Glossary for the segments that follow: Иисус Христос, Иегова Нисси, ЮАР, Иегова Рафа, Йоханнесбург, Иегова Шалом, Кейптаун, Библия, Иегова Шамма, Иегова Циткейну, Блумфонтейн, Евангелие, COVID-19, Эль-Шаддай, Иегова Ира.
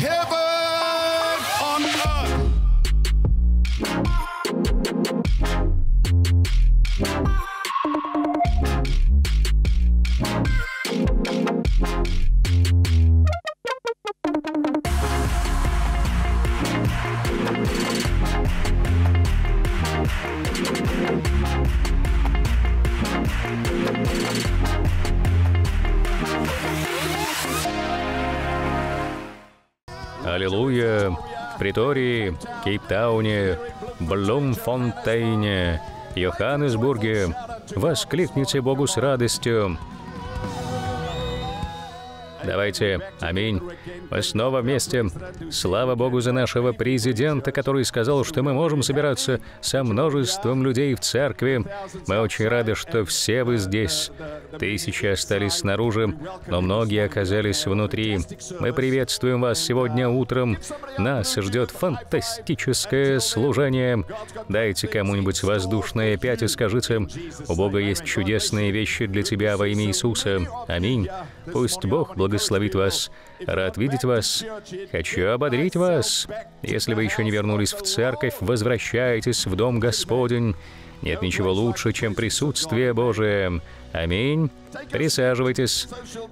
Heaven on earth. Аллилуйя! В Притории, Кейптауне, Блумфонтейне, Йоханнесбурге воскликните Богу с радостью. Давайте, аминь. Мы снова вместе. Слава Богу за нашего президента, который сказал, что мы можем собираться со множеством людей в церкви. Мы очень рады, что все вы здесь. Тысячи остались снаружи, но многие оказались внутри. Мы приветствуем вас сегодня утром. Нас ждет фантастическое служение. Дайте кому-нибудь воздушное пять и скажите: «У Бога есть чудесные вещи для тебя во имя Иисуса». Аминь. Пусть Бог благословит вас. Рад видеть вас. Хочу ободрить вас. Если вы еще не вернулись в церковь, возвращайтесь в дом Господень. Нет ничего лучше, чем присутствие Божие. Аминь. Присаживайтесь.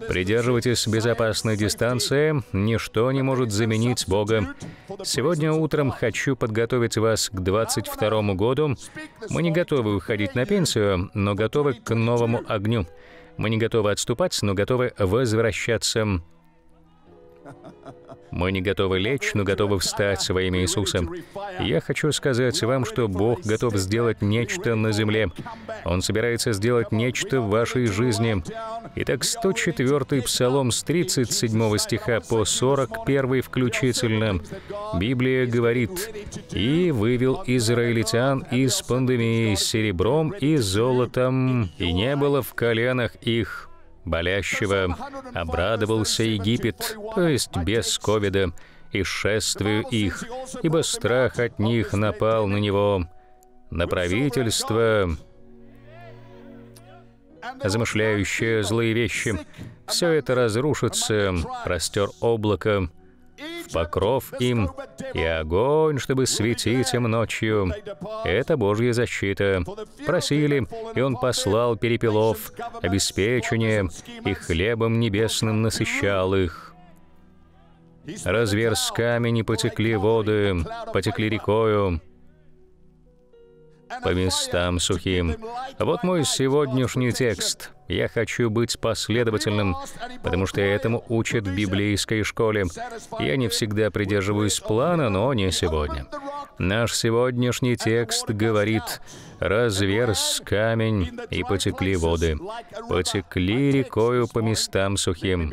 Придерживайтесь безопасной дистанции. Ничто не может заменить Бога. Сегодня утром хочу подготовить вас к 22-му году. Мы не готовы уходить на пенсию, но готовы к новому огню. Мы не готовы отступать, но готовы возвращаться. Мы не готовы лечь, но готовы встать во имя Иисуса. Я хочу сказать вам, что Бог готов сделать нечто на земле. Он собирается сделать нечто в вашей жизни. Итак, 104-й Псалом с 37 стиха по 41 включительно. Библия говорит: «И вывел израильтян из пандемии серебром и золотом, и не было в коленах их болящего. Обрадовался Египет», то есть без ковида, «и шествию их, ибо страх от них напал на него, на правительство, замышляющее злые вещи. Все это разрушится, простер облако в покров им, и огонь, чтобы светить им ночью». Это Божья защита. Просили, и Он послал перепелов, обеспечение, и хлебом небесным насыщал их. «Разверз камень, и потекли воды, потекли рекою по местам сухим». Вот мой сегодняшний текст. Я хочу быть последовательным, потому что этому учат в библейской школе. Я не всегда придерживаюсь плана, но не сегодня. Наш сегодняшний текст говорит: «Разверз камень, и потекли воды, потекли рекою по местам сухим».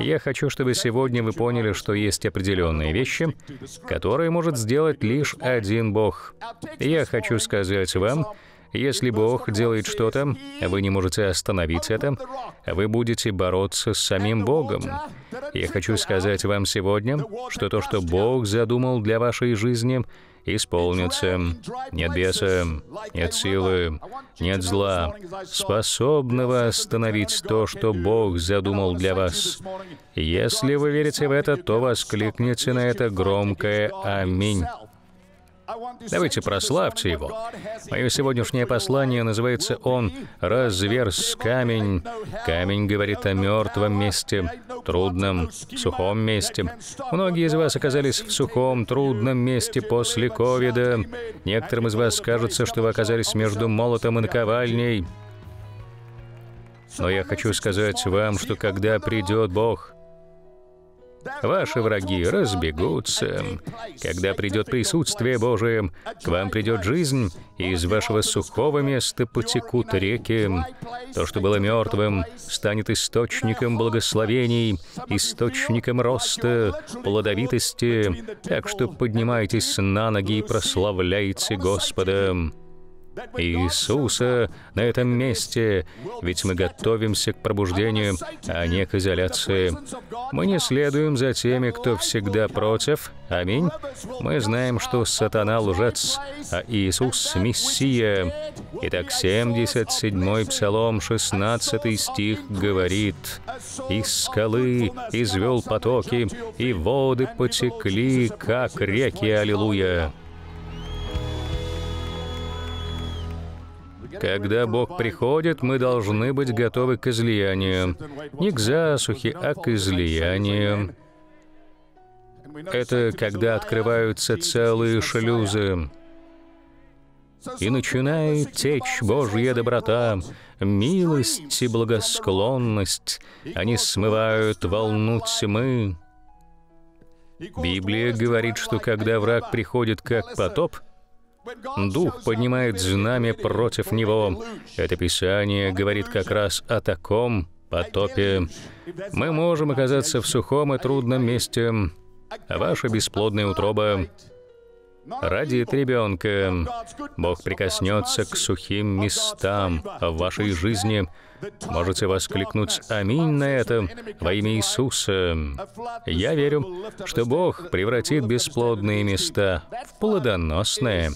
Я хочу, чтобы сегодня вы поняли, что есть определенные вещи, которые может сделать лишь один Бог. Я хочу сказать вам, если Бог делает что-то, вы не можете остановить это, вы будете бороться с самим Богом. Я хочу сказать вам сегодня, что то, что Бог задумал для вашей жизни, исполнится. Нет беса, нет силы, нет зла, способного остановить то, что Бог задумал для вас. Если вы верите в это, то воскликните на это громкое «Аминь». Давайте прославьте Его. Мое сегодняшнее послание называется «Он разверз камень». Камень говорит о мертвом месте, трудном, сухом месте. Многие из вас оказались в сухом, трудном месте после ковида. Некоторым из вас кажется, что вы оказались между молотом и наковальней. Но я хочу сказать вам, что когда придет Бог, ваши враги разбегутся. Когда придет присутствие Божие, к вам придет жизнь, и из вашего сухого места потекут реки. То, что было мертвым, станет источником благословений, источником роста, плодовитости. Так что поднимайтесь на ноги и прославляйте Господа. Иисуса на этом месте, ведь мы готовимся к пробуждению, а не к изоляции. Мы не следуем за теми, кто всегда против. Аминь. Мы знаем, что сатана лжец, а Иисус Мессия. Итак, 77-й Псалом, 16-й стих говорит: «Из скалы извел потоки, и воды потекли, как реки». Аллилуйя! Когда Бог приходит, мы должны быть готовы к излиянию. Не к засухе, а к излиянию. Это когда открываются целые шлюзы. И начинает течь Божья доброта, милость и благосклонность. Они смывают волну тьмы. Библия говорит, что когда враг приходит как потоп, Дух поднимает знамя против него. Это Писание говорит как раз о таком потопе. Мы можем оказаться в сухом и трудном месте, а ваша бесплодная утроба родит ребенка. Бог прикоснется к сухим местам в вашей жизни. Можете воскликнуть «Аминь» на это во имя Иисуса. Я верю, что Бог превратит бесплодные места в плодоносные.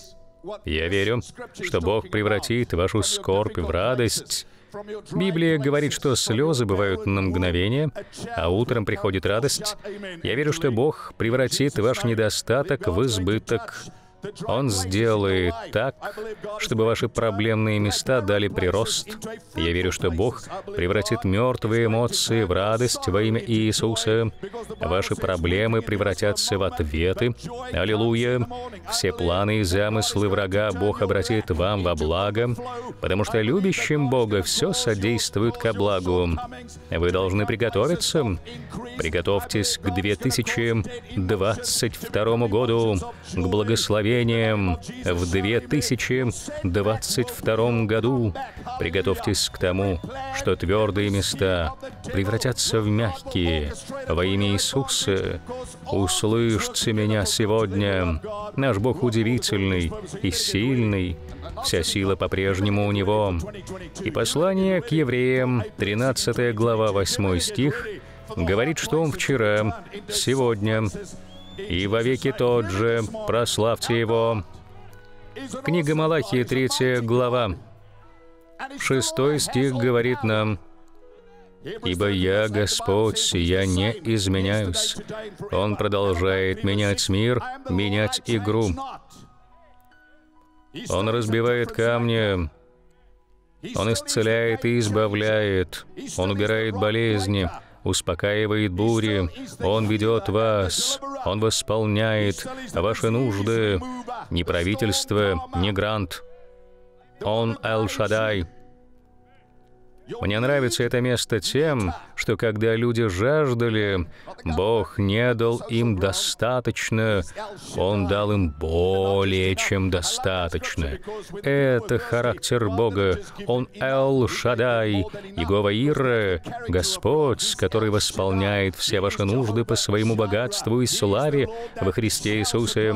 Я верю, что Бог превратит вашу скорбь в радость. Библия говорит, что слезы бывают на мгновение, а утром приходит радость. Я верю, что Бог превратит ваш недостаток в избыток. Он сделает так, чтобы ваши проблемные места дали прирост. Я верю, что Бог превратит мертвые эмоции в радость во имя Иисуса. Ваши проблемы превратятся в ответы. Аллилуйя! Все планы и замыслы врага Бог обратит вам во благо, потому что любящим Бога все содействует ко благу. Вы должны приготовиться. Приготовьтесь к 2022 году, к благословению в 2022 году. Приготовьтесь к тому, что твердые места превратятся в мягкие. Во имя Иисуса, услышьте меня сегодня. Наш Бог удивительный и сильный. Вся сила по-прежнему у Него. И послание к евреям, 13 глава, 8 стих, говорит, что Он вчера, сегодня и вовеки тот же, прославьте Его. Книга Малахии, 3 глава, 6 стих говорит нам: «Ибо я, Господь, я не изменяюсь». Он продолжает менять мир, менять игру. Он разбивает камни, Он исцеляет и избавляет, Он убирает болезни, успокаивает бури, Он ведет вас, Он восполняет ваши нужды. Ни правительство, ни грант. Он Эль-Шаддай. Мне нравится это место тем, что когда люди жаждали, Бог не дал им достаточно, Он дал им более чем достаточно. Это характер Бога. Он Эль-Шаддай, Иегова Ира, Господь, который восполняет все ваши нужды по своему богатству и славе во Христе Иисусе.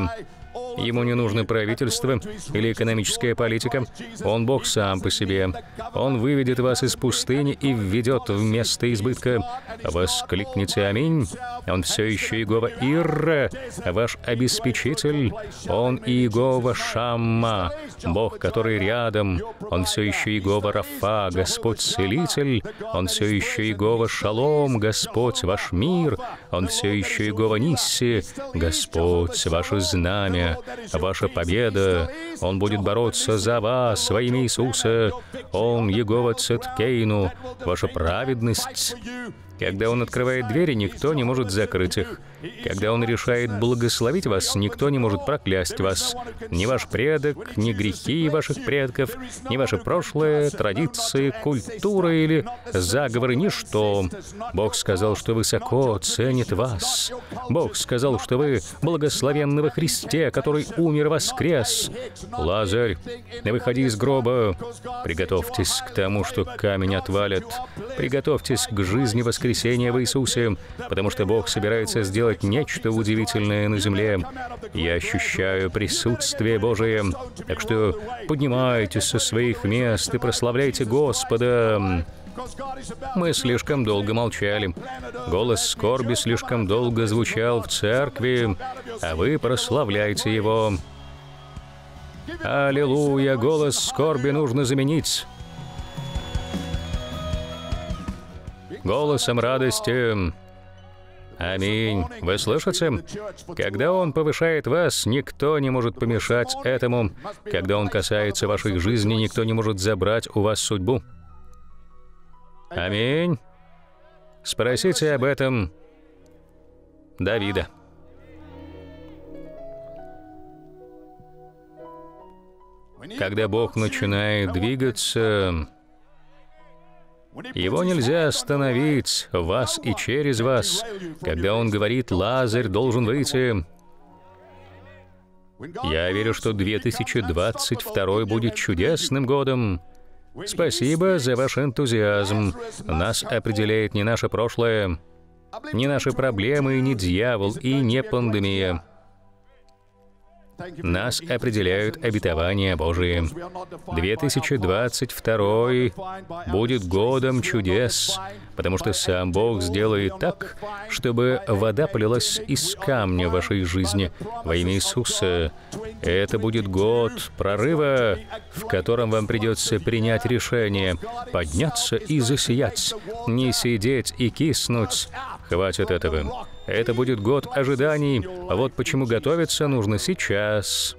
Ему не нужно правительство или экономическая политика. Он Бог сам по себе. Он выведет вас из пустыни и введет в место избытка. Воскликните «Аминь». Он все еще Иегова Ира, ваш обеспечитель. Он Иегова Шамма, Бог, который рядом. Он все еще Иегова Рафа, Господь-целитель. Он все еще Иегова Шалом, Господь ваш мир. Он все еще Иегова Нисси, Господь ваше знамя, ваша победа. Он будет бороться за вас во имя Иисуса. Он Иегова Циткейну, ваша праведность. Когда Он открывает двери, никто не может закрыть их. Когда Он решает благословить вас, никто не может проклясть вас. Ни ваш предок, ни грехи ваших предков, ни ваше прошлое, традиции, культура или заговоры, ничто. Бог сказал, что высоко ценит вас. Бог сказал, что вы благословенны во Христе, который умер и воскрес. Лазарь, выходи из гроба. Приготовьтесь к тому, что камень отвалит. Приготовьтесь к жизни воскресения. воскресения в Иисусе, потому что Бог собирается сделать нечто удивительное на земле. Я ощущаю присутствие Божие. Так что поднимайтесь со своих мест и прославляйте Господа. Мы слишком долго молчали. Голос скорби слишком долго звучал в церкви, а вы прославляете его. Аллилуйя! Голос скорби нужно заменить голосом радости. Аминь. Вы слышите? Когда Он повышает вас, никто не может помешать этому. Когда Он касается вашей жизни, никто не может забрать у вас судьбу. Аминь. Спросите об этом Давида. Когда Бог начинает двигаться, Его нельзя остановить в вас и через вас. Когда Он говорит, Лазарь должен выйти, я верю, что 2022 будет чудесным годом. Спасибо за ваш энтузиазм. Нас определяет не наше прошлое, не наши проблемы, не дьявол и не пандемия. Нас определяют обетования Божии. 2022 будет годом чудес, потому что сам Бог сделает так, чтобы вода полилась из камня в вашей жизни во имя Иисуса. Это будет год прорыва, в котором вам придется принять решение, подняться и засиять, не сидеть и киснуть. Хватит этого. Это будет год ожиданий, а вот почему готовиться нужно сейчас.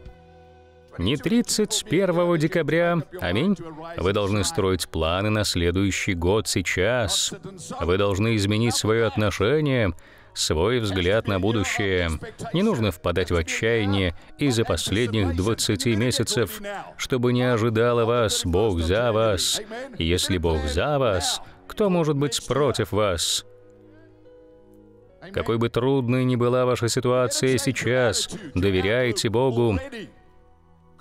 Не 31 декабря, аминь. Вы должны строить планы на следующий год сейчас. Вы должны изменить свое отношение, свой взгляд на будущее. Не нужно впадать в отчаяние из-за последних 20 месяцев, чтобы не ожидало вас, Бог за вас. Если Бог за вас, кто может быть против вас? Какой бы трудной ни была ваша ситуация сейчас, доверяйте Богу.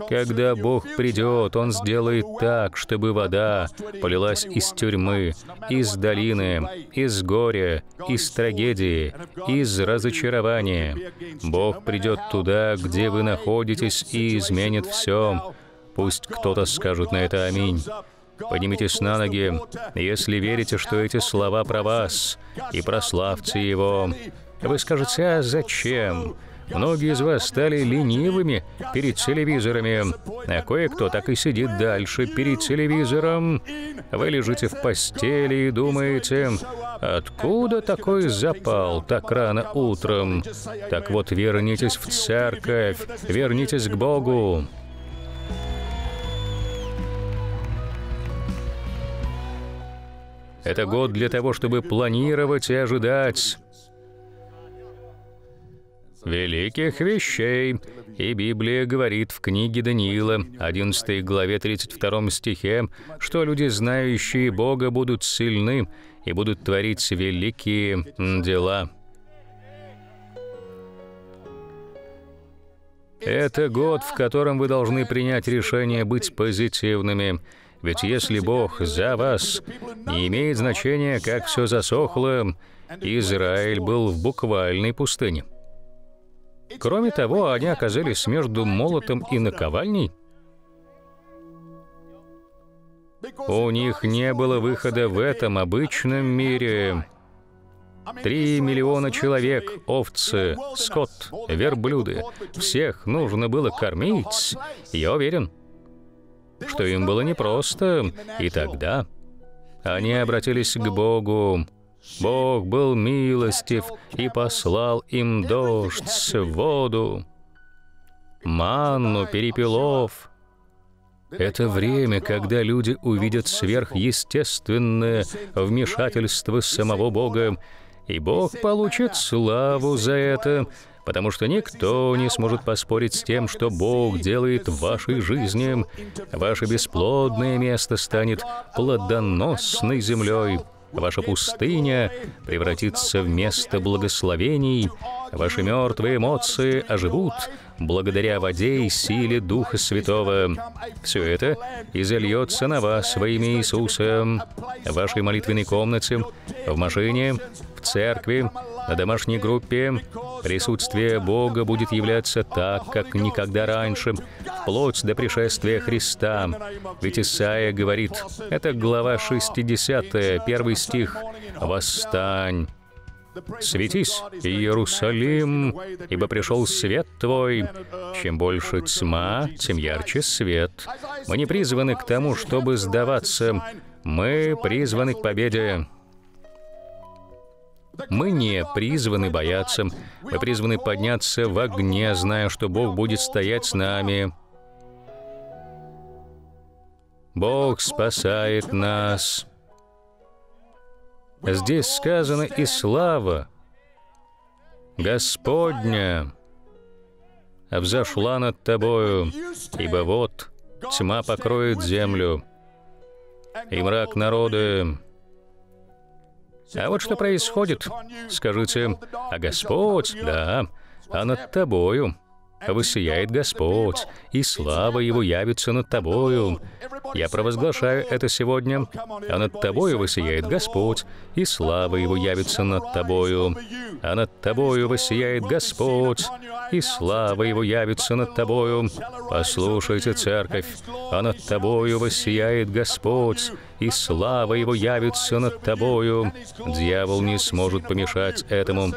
Когда Бог придет, Он сделает так, чтобы вода полилась из тюрьмы, из долины, из горя, из трагедии, из разочарования. Бог придет туда, где вы находитесь, и изменит все. Пусть кто-то скажет на это «Аминь». Поднимитесь на ноги, если верите, что эти слова про вас, и прославьте Его. Вы скажете, а зачем? Многие из вас стали ленивыми перед телевизорами, а кое-кто так и сидит дальше перед телевизором. Вы лежите в постели и думаете, откуда такой запал так рано утром? Так вот, вернитесь в церковь, вернитесь к Богу. Это год для того, чтобы планировать и ожидать великих вещей. И Библия говорит в книге Даниила, 11 главе 32 стихе, что люди, знающие Бога, будут сильны и будут творить великие дела. Это год, в котором вы должны принять решение быть позитивными. Ведь если Бог за вас, не имеет значения, как все засохло, Израиль был в буквальной пустыне. Кроме того, они оказались между молотом и наковальней. У них не было выхода в этом обычном мире. 3 миллиона человек, овцы, скот, верблюды. Всех нужно было кормить, я уверен, что им было непросто, и тогда они обратились к Богу. Бог был милостив и послал им дождь, воду, манну, перепелов. Это время, когда люди увидят сверхъестественное вмешательство самого Бога, и Бог получит славу за это, потому что никто не сможет поспорить с тем, что Бог делает в вашей жизни. Ваше бесплодное место станет плодоносной землей. Ваша пустыня превратится в место благословений, ваши мертвые эмоции оживут благодаря воде и силе Духа Святого. Все это изольется на вас во имя Иисуса, в вашей молитвенной комнате, в машине, в церкви, на домашней группе. Присутствие Бога будет являться так, как никогда раньше, вплоть до пришествия Христа. Ведь Исаия говорит, это глава 60, 1 стих, «Восстань». «Светись, Иерусалим, ибо пришел свет твой. Чем больше тьма, тем ярче свет». Мы не призваны к тому, чтобы сдаваться. Мы призваны к победе. Мы не призваны бояться. Мы призваны подняться в огне, зная, что Бог будет стоять с нами. Бог спасает нас. Здесь сказано «и слава Господня взошла над тобою, ибо вот тьма покроет землю, и мрак народы». А вот что происходит. Скажите: «А Господь, да, а над тобою воссияет Господь, и слава Его явится над тобою». Я провозглашаю это сегодня. «А над тобою воссияет Господь, и слава Его явится над тобою. А над тобою воссияет Господь, и слава Его явится над тобою». Послушайте, церковь. «А над тобою воссияет Господь, и слава Его явится над тобою». Дьявол не сможет помешать этому.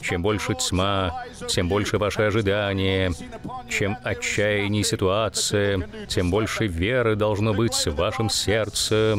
Чем больше тьма, тем больше ваши ожидания. Чем отчаяннее ситуация, тем больше веры должно быть в вашем сердце.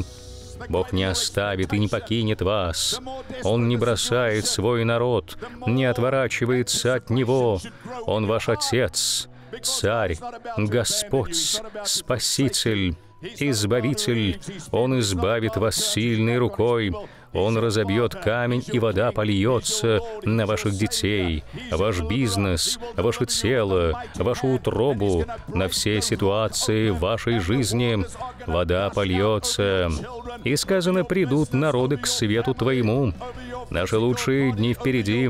Бог не оставит и не покинет вас. Он не бросает свой народ, не отворачивается от него. Он ваш Отец, Царь, Господь, Спаситель, Избавитель. Он избавит вас сильной рукой. Он разобьет камень, и вода польется на ваших детей, ваш бизнес, ваше тело, вашу утробу, на все ситуации вашей жизни. Вода польется. И сказано, придут народы к свету твоему. Наши лучшие дни впереди,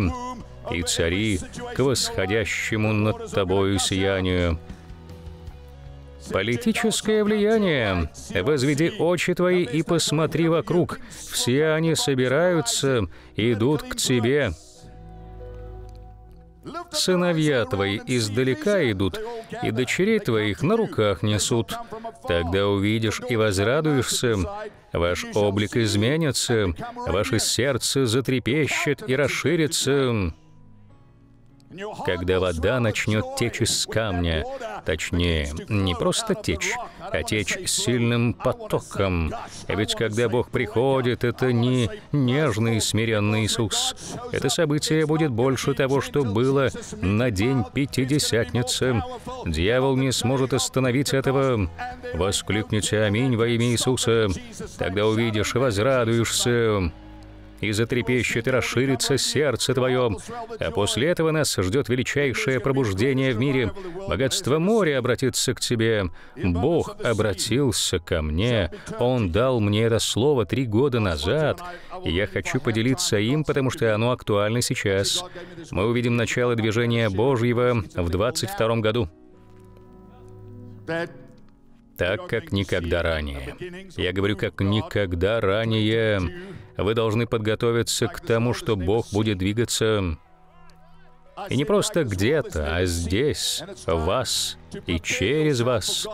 и цари к восходящему над тобою сиянию. Политическое влияние. «Возведи очи твои и посмотри вокруг. Все они собираются, идут к тебе. Сыновья твои издалека идут, и дочерей твоих на руках несут. Тогда увидишь и возрадуешься. Ваш облик изменится, ваше сердце затрепещет и расширится». Когда вода начнет течь из камня, точнее, не просто течь, а течь сильным потоком. Ведь когда Бог приходит, это не нежный и смиренный Иисус. Это событие будет больше того, что было на день Пятидесятницы. Дьявол не сможет остановить этого. Воскликните «Аминь» во имя Иисуса. Тогда увидишь и возрадуешься. И затрепещет и расширится сердце твое. А после этого нас ждет величайшее пробуждение в мире. Богатство моря обратится к тебе. Бог обратился ко мне. Он дал мне это слово 3 года назад. И я хочу поделиться им, потому что оно актуально сейчас. Мы увидим начало движения Божьего в 22 году. Так, как никогда ранее. Я говорю, как никогда ранее. Вы должны подготовиться к тому, что Бог будет двигаться. И не просто где-то, а здесь, в вас и через вас.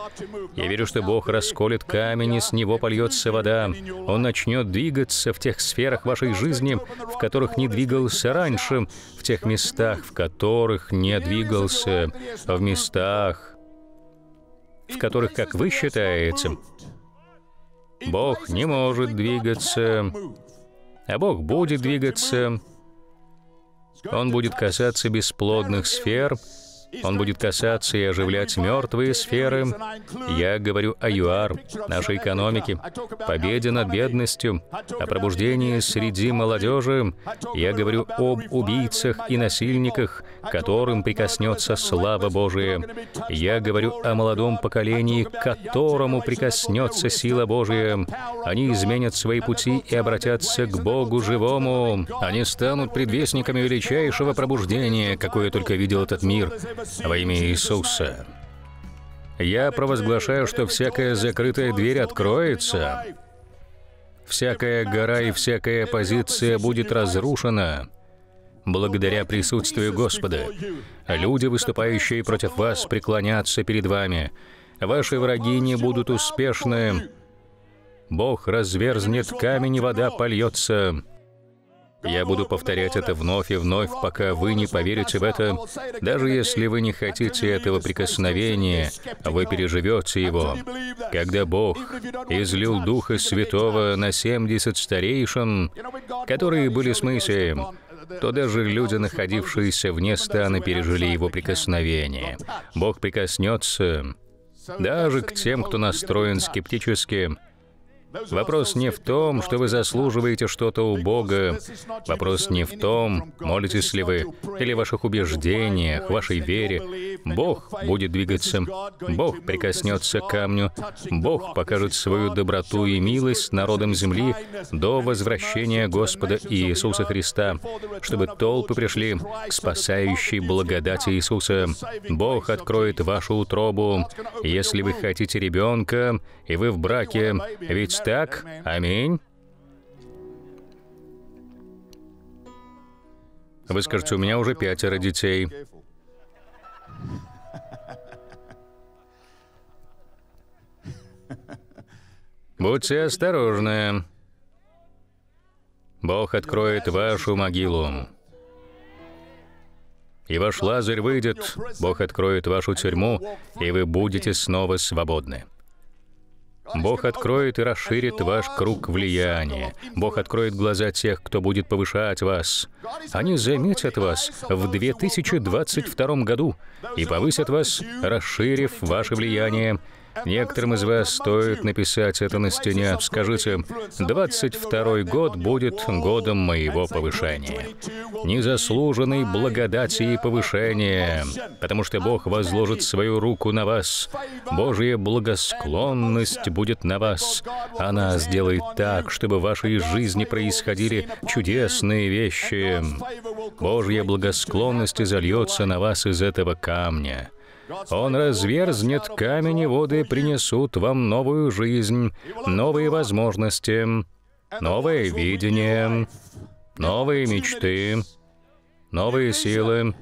Я верю, что Бог расколет камень, и с него польется вода. Он начнет двигаться в тех сферах вашей жизни, в которых не двигался раньше, в тех местах, в которых не двигался, в местах, в которых, как вы считаете, Бог не может двигаться, а Бог будет двигаться. Он будет касаться бесплодных сфер Он будет касаться и оживлять мертвые сферы. Я говорю о ЮАР, нашей экономике, победе над бедностью, о пробуждении среди молодежи. Я говорю об убийцах и насильниках, которым прикоснется слава Божия. Я говорю о молодом поколении, к которому прикоснется сила Божия. Они изменят свои пути и обратятся к Богу живому. Они станут предвестниками величайшего пробуждения, какое только видел этот мир. Во имя Иисуса. Я провозглашаю, что всякая закрытая дверь откроется, всякая гора и всякая оппозиция будет разрушена благодаря присутствию Господа. Люди, выступающие против вас, преклонятся перед вами. Ваши враги не будут успешны. Бог разверзнет камень, и вода польется. Я буду повторять это вновь и вновь, пока вы не поверите в это. Даже если вы не хотите этого прикосновения, вы переживете его. Когда Бог излил Духа Святого на 70 старейшин, которые были с Моисеем, то даже люди, находившиеся вне стана, пережили его прикосновение. Бог прикоснется даже к тем, кто настроен скептически. Вопрос не в том, что вы заслуживаете что-то у Бога. Вопрос не в том, молитесь ли вы, или в ваших убеждениях, вашей вере. Бог будет двигаться. Бог прикоснется к камню. Бог покажет свою доброту и милость народам земли до возвращения Господа Иисуса Христа, чтобы толпы пришли к спасающей благодати Иисуса. Бог откроет вашу утробу. Если вы хотите ребенка, и вы в браке, ведь так? Аминь. Вы скажете, у меня уже 5 детей. Будьте осторожны. Бог откроет вашу могилу. И ваш Лазарь выйдет. Бог откроет вашу тюрьму, и вы будете снова свободны. Бог откроет и расширит ваш круг влияния. Бог откроет глаза тех, кто будет повышать вас. Они заметят вас в 2022 году и повысят вас, расширив ваше влияние. Некоторым из вас стоит написать это на стене. Скажите, 22-й год будет годом моего повышения. Незаслуженной благодати и повышения, потому что Бог возложит свою руку на вас. Божья благосклонность будет на вас. Она сделает так, чтобы в вашей жизни происходили чудесные вещи. Божья благосклонность зальется на вас из этого камня. Он разверзнет камень, и воды принесут вам новую жизнь, новые возможности, новое видение, новые мечты, новые силы,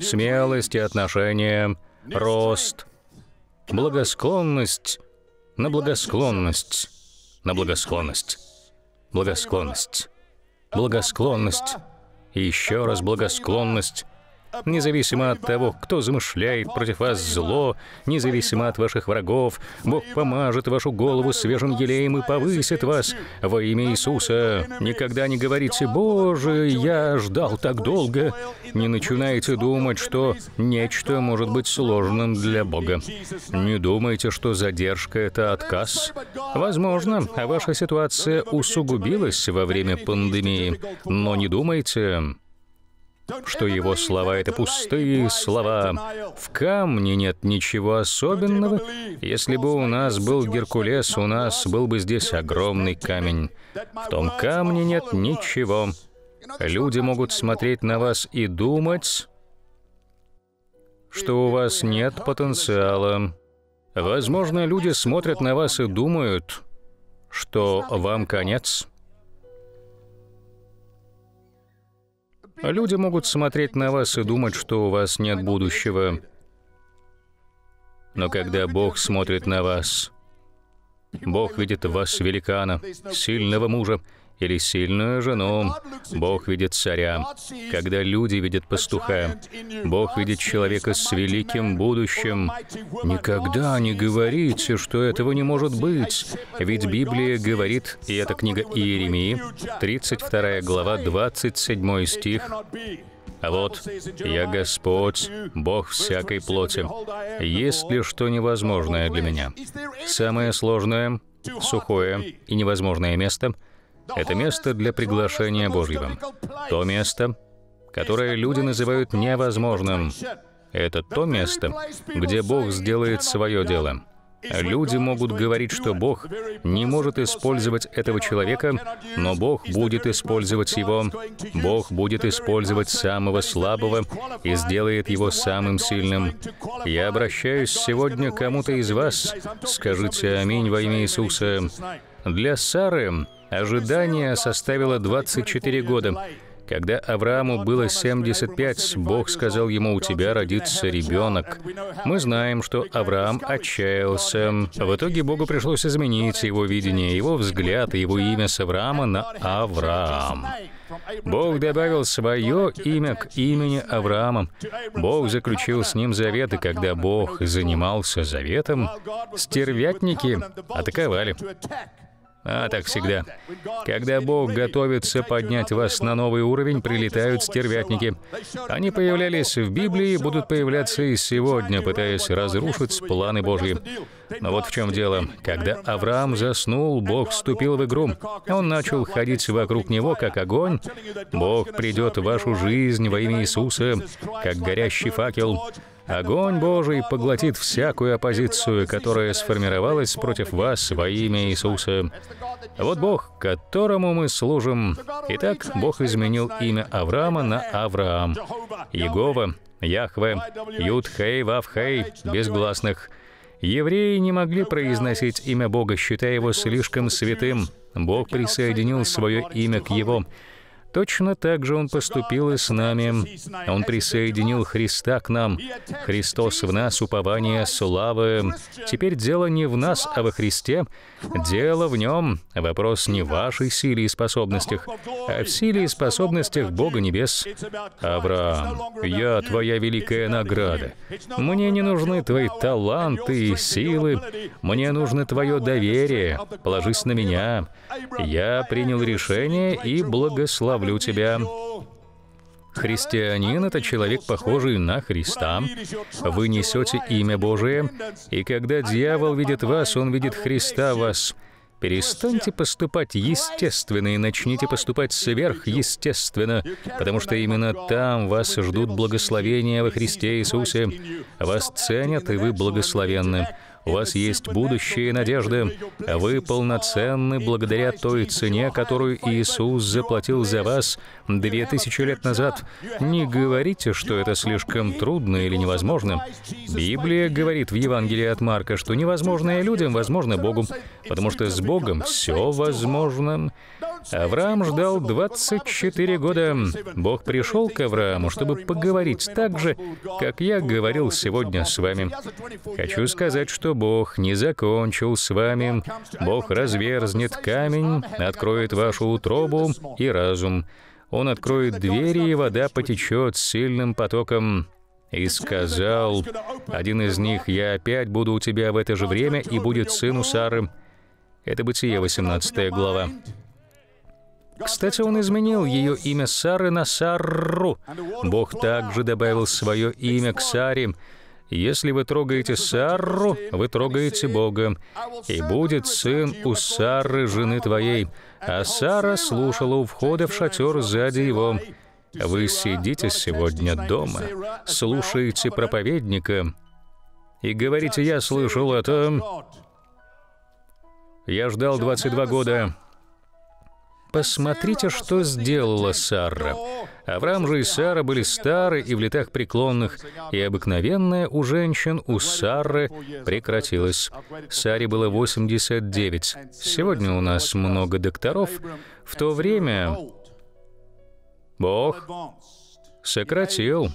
смелость и отношения, рост, благосклонность на благосклонность, на благосклонность, благосклонность, благосклонность и еще раз благосклонность. Независимо от того, кто замышляет против вас зло, независимо от ваших врагов, Бог помажет вашу голову свежим елеем и повысит вас во имя Иисуса. Никогда не говорите: «Боже, я ждал так долго». Не начинайте думать, что нечто может быть сложным для Бога. Не думайте, что задержка — это отказ. Возможно, ваша ситуация усугубилась во время пандемии, но не думайте, что его слова — это пустые слова. В камне нет ничего особенного. Если бы у нас был Геркулес, у нас был бы здесь огромный камень. В том камне нет ничего. Люди могут смотреть на вас и думать, что у вас нет потенциала. Возможно, люди смотрят на вас и думают, что вам конец. Люди могут смотреть на вас и думать, что у вас нет будущего. Но когда Бог смотрит на вас, Бог видит в вас великана, сильного мужа или сильную жену. Бог видит царя. Когда люди видят пастуха, Бог видит человека с великим будущим. Никогда не говорите, что этого не может быть. Ведь Библия говорит, и это книга Иеремии, 32 глава, 27 стих. Вот я Господь, Бог всякой плоти. Есть ли что невозможное для меня? Самое сложное, сухое и невозможное место — это место для приглашения Божьего. То место, которое люди называют невозможным. Это то место, где Бог сделает свое дело. Люди могут говорить, что Бог не может использовать этого человека, но Бог будет использовать его. Бог будет использовать самого слабого и сделает его самым сильным. Я обращаюсь сегодня к кому-то из вас. Скажите «Аминь» во имя Иисуса. Для Сары ожидание составило 24 года. Когда Аврааму было 75, Бог сказал ему, «У тебя родится ребенок». Мы знаем, что Авраам отчаялся. В итоге Богу пришлось изменить его видение, его взгляд и его имя с Авраама на Авраам. Бог добавил свое имя к имени Авраама. Бог заключил с ним завет, и когда Бог занимался заветом, стервятники атаковали. А так всегда. Когда Бог готовится поднять вас на новый уровень, прилетают стервятники. Они появлялись в Библии и будут появляться и сегодня, пытаясь разрушить планы Божьи. Но вот в чем дело. Когда Авраам заснул, Бог вступил в игру. Он начал ходить вокруг него, как огонь. Бог придет в вашу жизнь во имя Иисуса, как горящий факел. Огонь Божий поглотит всякую оппозицию, которая сформировалась против вас во имя Иисуса. Вот Бог, которому мы служим. Итак, Бог изменил имя Авраама на Авраам. Иегова, Яхве, Юд-Хей, Вав-Хей, безгласных. Евреи не могли произносить имя Бога, считая его слишком святым. Бог присоединил свое имя к его. Точно так же Он поступил и с нами. Он присоединил Христа к нам. Христос в нас, упование славы. Теперь дело не в нас, а во Христе. Дело в Нем. Вопрос не в вашей силе и способностях, а в силе и способностях Бога Небес. Авраам, я твоя великая награда. Мне не нужны твои таланты и силы. Мне нужно твое доверие. Положись на меня. Я принял решение и благословил тебя. Христианин — это человек, похожий на Христа. Вы несете имя Божие, и когда дьявол видит вас, он видит Христа в вас. Перестаньте поступать естественно и начните поступать сверхъестественно, потому что именно там вас ждут благословения во Христе Иисусе. Вас ценят, и вы благословенны. У вас есть будущее и надежда. Вы полноценны благодаря той цене, которую Иисус заплатил за вас 2000 лет назад. Не говорите, что это слишком трудно или невозможно. Библия говорит в Евангелии от Марка, что невозможное людям возможно Богу, потому что с Богом все возможно. Авраам ждал 24 года. Бог пришел к Аврааму, чтобы поговорить так же, как я говорил сегодня с вами. Хочу сказать, что Бог не закончил с вами. Бог разверзнет камень, откроет вашу утробу и разум. Он откроет двери, и вода потечет сильным потоком. И сказал, один из них, «Я опять буду у тебя в это же время, и будет сын у Сары». Это Бытие, 18 глава. Кстати, он изменил ее имя Сары на Сарру. Бог также добавил свое имя к Саре. Если вы трогаете Сарру, вы трогаете Бога. И будет сын у Сары, жены твоей. А Сара слушала у входа в шатер сзади его. Вы сидите сегодня дома, слушаете проповедника и говорите, «Я слышал это. Я ждал 22 года». Посмотрите, что сделала Сара. Авраам же и Сара были стары и в летах преклонных, и обыкновенная у женщин у Сары прекратилась. Саре было 89. Сегодня у нас много докторов. В то время Бог сократил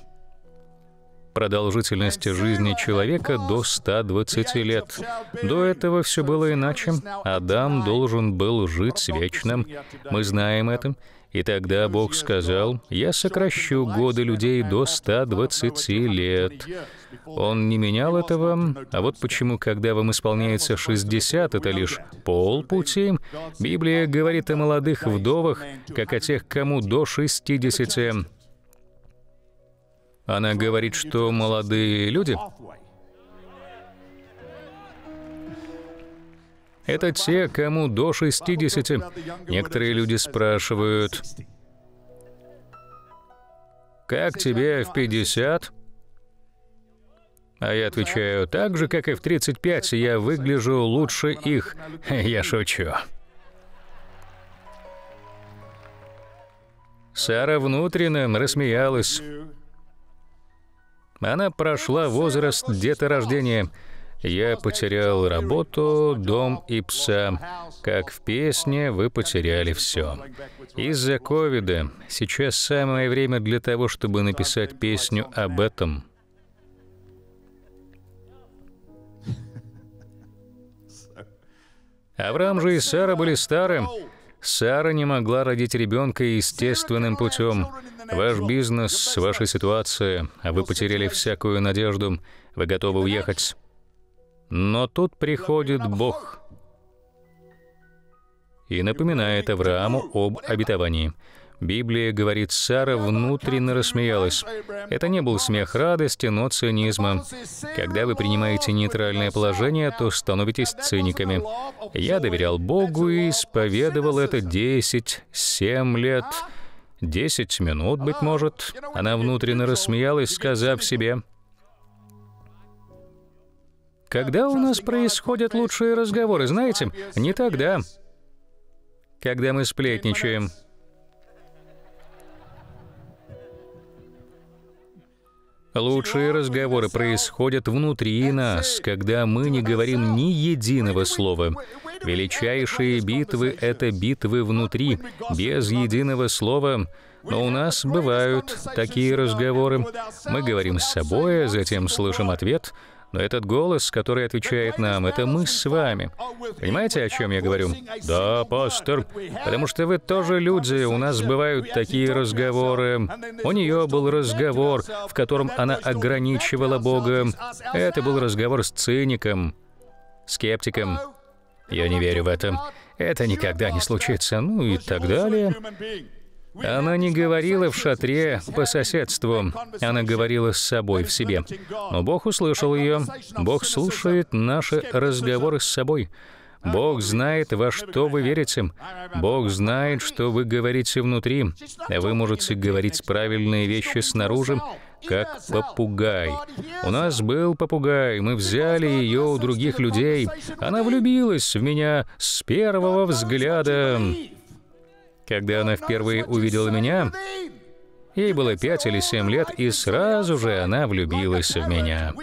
продолжительность жизни человека до 120 лет. До этого все было иначе. Адам должен был жить вечно. Мы знаем это. И тогда Бог сказал, «Я сокращу годы людей до 120 лет». Он не менял этого. А вот почему, когда вам исполняется 60, это лишь полпути. Библия говорит о молодых вдовах, как о тех, кому до 60. Она говорит, что молодые люди — это те, кому до 60. Некоторые люди спрашивают, «Как тебе в 50?» А я отвечаю, «Так же, как и в 35, я выгляжу лучше их». Я шучу. Сара внутренно рассмеялась. Она прошла возраст деторождения. «Я потерял работу, дом и пса. Как в песне, вы потеряли все». Из-за ковида сейчас самое время для того, чтобы написать песню об этом. Авраам же и Сара были стары. Сара не могла родить ребенка естественным путем. Ваш бизнес, ваша ситуация, а вы потеряли всякую надежду, вы готовы уехать. Но тут приходит Бог и напоминает Аврааму об обетовании. Библия говорит, Сара внутренно рассмеялась. Это не был смех радости, но цинизма. Когда вы принимаете нейтральное положение, то становитесь циниками. Я доверял Богу и исповедовал это 7 лет, 10 минут, быть может. Она внутренно рассмеялась, сказав себе, «Когда у нас происходят лучшие разговоры, знаете? Не тогда, когда мы сплетничаем». Лучшие разговоры происходят внутри нас, когда мы не говорим ни единого слова. Величайшие битвы — это битвы внутри, без единого слова. Но у нас бывают такие разговоры. Мы говорим с собой, а затем слышим ответ. Но этот голос, который отвечает нам, — это мы с вами. Понимаете, о чем я говорю? Да, пастор. Потому что вы тоже люди, у нас бывают такие разговоры. У нее был разговор, в котором она ограничивала Бога. Это был разговор с циником, скептиком. Я не верю в это. Это никогда не случится. Ну и так далее. Она не говорила в шатре по соседству, она говорила с собой в себе. Но Бог услышал ее. Бог слушает наши разговоры с собой. Бог знает, во что вы верите. Бог знает, что вы говорите внутри. Вы можете говорить правильные вещи снаружи, как попугай. У нас был попугай, мы взяли ее у других людей. Она влюбилась в меня с первого взгляда. Когда она впервые увидела меня, ей было 5 или 7 лет, и сразу же она влюбилась в меня.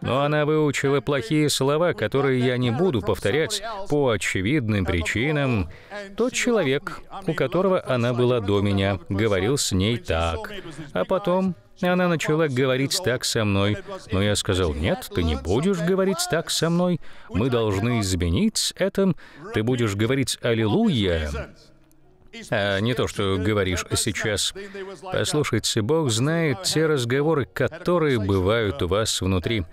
Но она выучила плохие слова, которые я не буду повторять по очевидным причинам. Тот человек, у которого она была до меня, говорил с ней так. А потом она начала говорить так со мной. Но я сказал, «Нет, ты не будешь говорить так со мной. Мы должны изменить это. Ты будешь говорить «Аллилуйя». А не то, что говоришь сейчас. Послушайте, Бог знает те разговоры, которые бывают у вас внутри.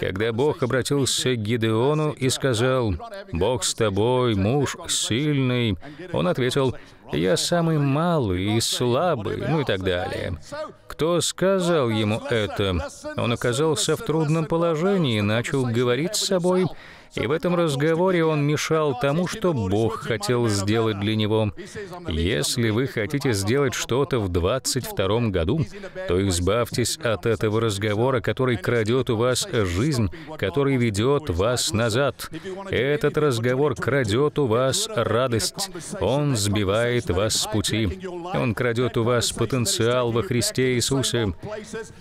Когда Бог обратился к Гидеону и сказал, «Бог с тобой, муж сильный», он ответил, «Я самый малый и слабый», ну и так далее. Кто сказал ему это? Он оказался в трудном положении и начал говорить с собой. И в этом разговоре он мешал тому, что Бог хотел сделать для него. Если вы хотите сделать что-то в 22 году, то избавьтесь от этого разговора, который крадет у вас жизнь, который ведет вас назад. Этот разговор крадет у вас радость. Он сбивает вас с пути. Он крадет у вас потенциал во Христе Иисусе.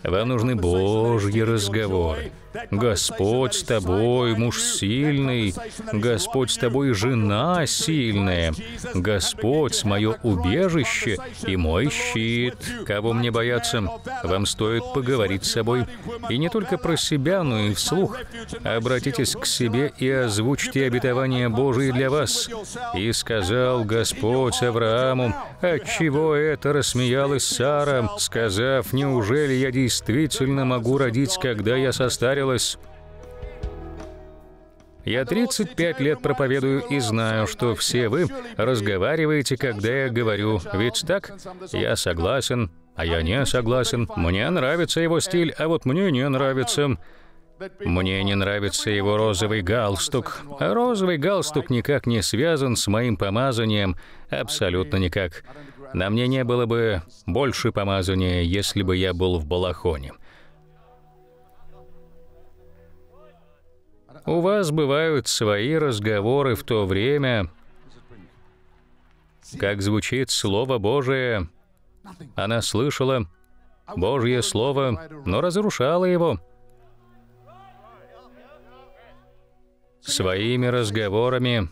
Вам нужны Божьи разговоры. «Господь с тобой, муж сильный, Господь с тобой, жена сильная, Господь — мое убежище и мой щит». Кого мне бояться? Вам стоит поговорить с собой. И не только про себя, но и вслух. Обратитесь к себе и озвучьте обетование Божие для вас. «И сказал Господь Аврааму, отчего это рассмеялась Сара, сказав, неужели я действительно могу родить, когда я состарюсь? Я 35 лет проповедую и знаю, что все вы разговариваете, когда я говорю, ведь так? Я согласен. а я не согласен. Мне нравится его стиль, а вот мне не нравится. Мне не нравится его розовый галстук. Розовый галстук никак не связан с моим помазанием, абсолютно никак. На мне не было бы больше помазания, если бы я был в балахоне. У вас бывают свои разговоры в то время, как звучит Слово Божие. Она слышала Божье Слово, но разрушала его своими разговорами.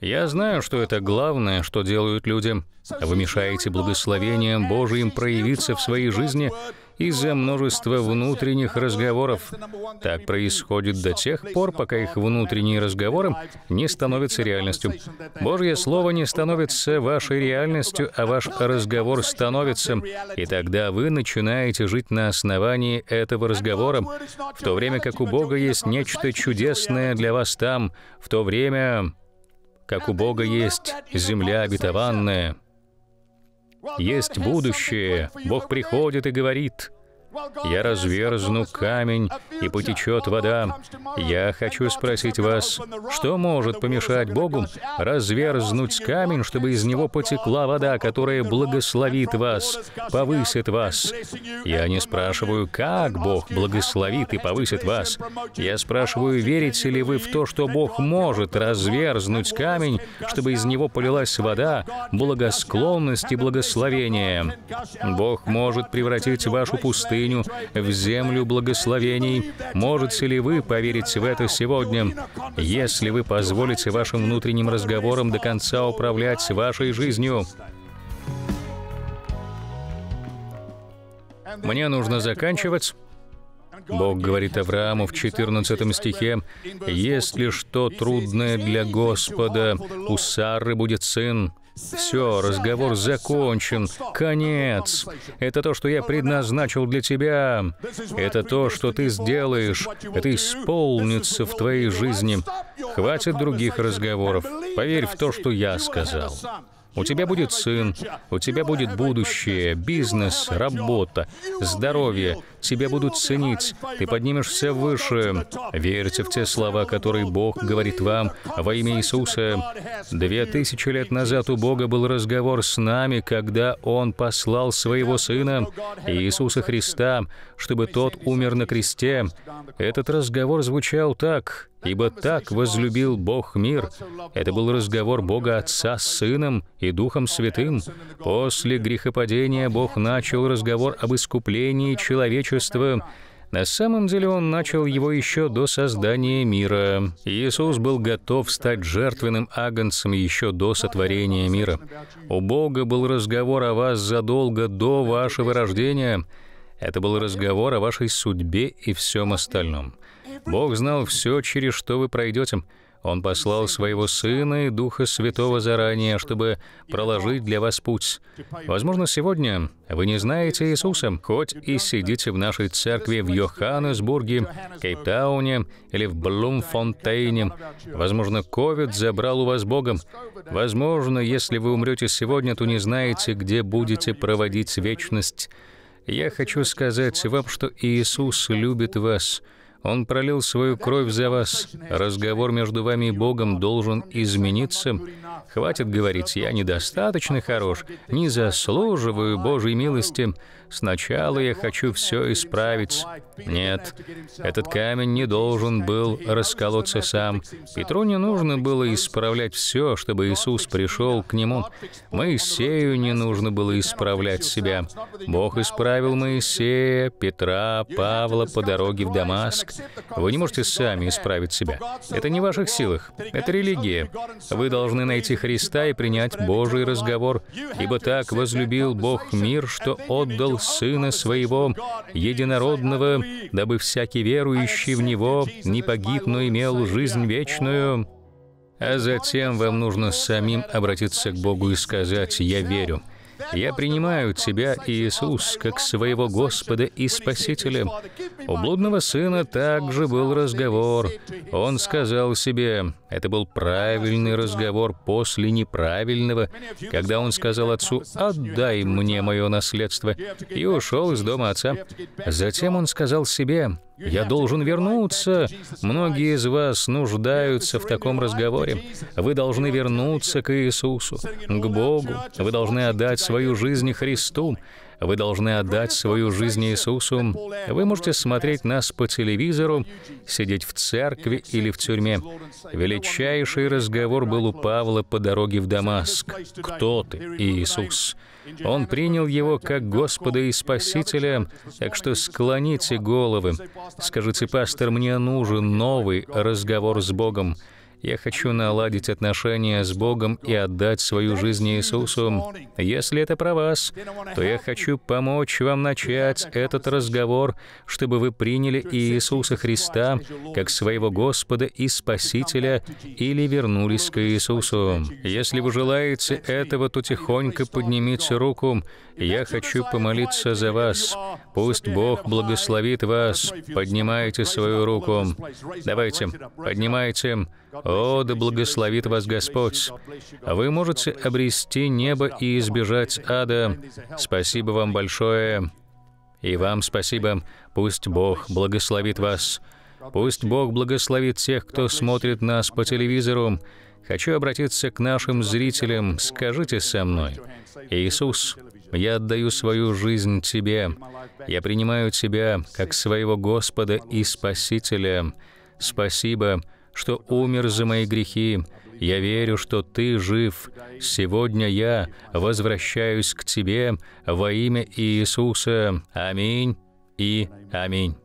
Я знаю, что это главное, что делают люди. Вы мешаете благословениям Божьим проявиться в своей жизни из-за множества внутренних разговоров. Так происходит до тех пор, пока их внутренние разговоры не становятся реальностью. Божье Слово не становится вашей реальностью, а ваш разговор становится, и тогда вы начинаете жить на основании этого разговора, в то время как у Бога есть нечто чудесное для вас там, в то время как у Бога есть земля обетованная, есть будущее. Бог приходит и говорит: «Я разверзну камень, и потечет вода». Я хочу спросить вас, что может помешать Богу разверзнуть камень, чтобы из него потекла вода, которая благословит вас, повысит вас? Я не спрашиваю, как Бог благословит и повысит вас. Я спрашиваю, верите ли вы в то, что Бог может разверзнуть камень, чтобы из него полилась вода, благосклонность и благословение. Бог может превратить вашу пустыню в землю благословений. Можете ли вы поверить в это сегодня? Если вы позволите вашим внутренним разговорам до конца управлять вашей жизнью. Мне нужно заканчивать. Бог говорит Аврааму в 14 стихе: «Есть ли что трудное для Господа? У Сары будет сын». Все, разговор закончен. Конец. Это то, что я предназначил для тебя. Это то, что ты сделаешь. Это исполнится в твоей жизни. Хватит других разговоров. Поверь в то, что я сказал. У тебя будет сын, у тебя будет будущее, бизнес, работа, здоровье. Тебя будут ценить, ты поднимешься выше. Верьте в те слова, которые Бог говорит вам во имя Иисуса. 2000 лет назад у Бога был разговор с нами, когда Он послал Своего Сына, Иисуса Христа, чтобы Тот умер на кресте. Этот разговор звучал так: «Ибо так возлюбил Бог мир». Это был разговор Бога Отца с Сыном и Духом Святым. После грехопадения Бог начал разговор об искуплении человечества. На самом деле Он начал его еще до создания мира. Иисус был готов стать жертвенным агнцем еще до сотворения мира. У Бога был разговор о вас задолго до вашего рождения. Это был разговор о вашей судьбе и всем остальном. Бог знал все, через что вы пройдете. Он послал Своего Сына и Духа Святого заранее, чтобы проложить для вас путь. Возможно, сегодня вы не знаете Иисуса, хоть и сидите в нашей церкви в Йоханнесбурге, Кейптауне или в Блумфонтейне. Возможно, COVID забрал у вас Бога. Возможно, если вы умрете сегодня, то не знаете, где будете проводить вечность. Я хочу сказать вам, что Иисус любит вас. Он пролил Свою кровь за вас. Разговор между вами и Богом должен измениться. Хватит говорить: «Я недостаточно хорош, не заслуживаю Божьей милости. Сначала я хочу все исправить». Нет, этот камень не должен был расколоться сам. Петру не нужно было исправлять все, чтобы Иисус пришел к нему. Моисею не нужно было исправлять себя. Бог исправил Моисея, Петра, Павла по дороге в Дамаск. Вы не можете сами исправить себя. Это не в ваших силах. Это религия. Вы должны найти Христа и принять Божий разговор. «Ибо так возлюбил Бог мир, что отдал Сына Своего Единородного, дабы всякий верующий в Него не погиб, но имел жизнь вечную». А затем вам нужно самим обратиться к Богу и сказать: «Я верю. Я принимаю Тебя, Иисус, как своего Господа и Спасителя. У блудного сына также был разговор. Он сказал себе, это был правильный разговор после неправильного, когда он сказал отцу, «Отдай мне мое наследство», и ушел из дома отца. Затем он сказал себе, «Я должен вернуться». Многие из вас нуждаются в таком разговоре. Вы должны вернуться к Иисусу, к Богу. Вы должны отдать свою жизнь Христу. Вы должны отдать свою жизнь Иисусу. Вы можете смотреть нас по телевизору, сидеть в церкви или в тюрьме. Величайший разговор был у Павла по дороге в Дамаск. «Кто ты, Иисус?» Он принял его как Господа и Спасителя, так что склоните головы. Скажите, пастор, мне нужен новый разговор с Богом. Я хочу наладить отношения с Богом и отдать свою жизнь Иисусу. Если это про вас, то я хочу помочь вам начать этот разговор, чтобы вы приняли Иисуса Христа как своего Господа и Спасителя или вернулись к Иисусу. Если вы желаете этого, то тихонько поднимите руку. Я хочу помолиться за вас. Пусть Бог благословит вас. Поднимайте свою руку. Давайте, поднимайте. О, да благословит вас Господь! Вы можете обрести небо и избежать ада. Спасибо вам большое. И вам спасибо. Пусть Бог благословит вас. Пусть Бог благословит тех, кто смотрит нас по телевизору. Хочу обратиться к нашим зрителям. Скажите со мной. Иисус, я отдаю свою жизнь Тебе. Я принимаю Тебя как своего Господа и Спасителя. Спасибо, что умер за мои грехи. Я верю, что Ты жив. Сегодня я возвращаюсь к Тебе во имя Иисуса. Аминь и аминь.